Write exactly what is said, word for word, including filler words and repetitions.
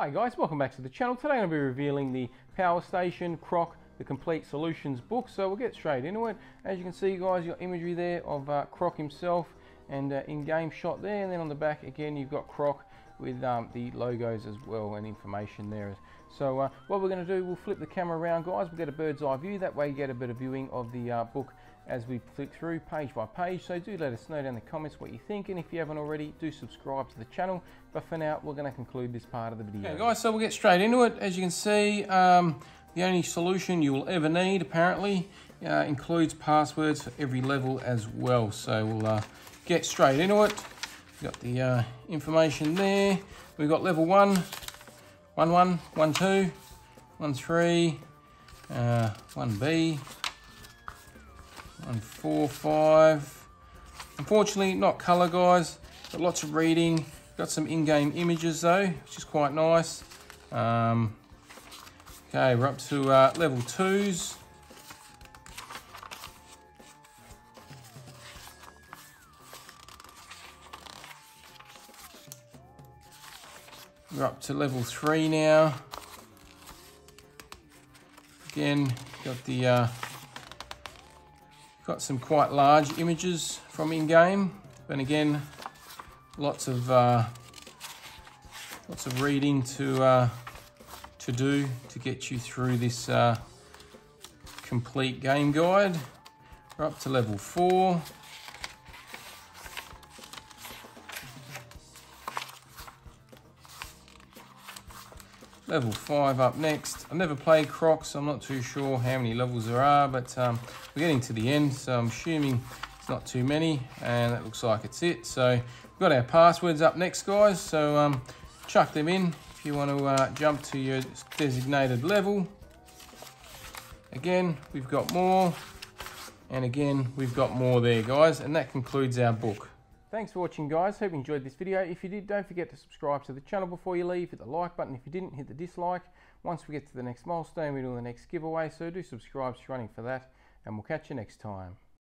Hi guys, welcome back to the channel. Today I'm going to be revealing the Power Station Croc, the Complete Solutions book, so we'll get straight into it. As you can see guys, you've got imagery there of uh, Croc himself and uh, in-game shot there, and then on the back again you've got Croc with um, the logos as well and information there. So uh, what we're going to do, we'll flip the camera around guys, we'll get a bird's eye view, that way you get a bit of viewing of the uh, book as we flick through page by page. So do let us know down in the comments what you think, and if you haven't already, do subscribe to the channel. But for now, we're going to conclude this part of the video. Okay guys, so we'll get straight into it. As you can see, um, the only solution you will ever need, apparently, uh, includes passwords for every level as well. So we'll uh, get straight into it. We've got the uh, information there. We've got level one, one one, one two, one three, uh, one B. And four, five. Unfortunately, not colour, guys. Got lots of reading. Got some in-game images though, which is quite nice. Um, okay, we're up to uh, level twos. We're up to level three now. Again, got the. Uh, Got some quite large images from in-game, but again, lots of uh, lots of reading to uh, to do to get you through this uh, complete game guide. We're up to level four. Level five up next. I've never played Croc, so I'm not too sure how many levels there are, but um, we're getting to the end, so I'm assuming it's not too many, and that looks like it's it. So we've got our passwords up next, guys, so um, chuck them in if you want to uh, jump to your designated level. Again, we've got more, and again, we've got more there, guys, and that concludes our book. Thanks for watching guys, hope you enjoyed this video. If you did, don't forget to subscribe to the channel before you leave, hit the like button. If you didn't, hit the dislike. Once we get to the next milestone, we're doing the next giveaway, so do subscribe, it's running for that, and we'll catch you next time.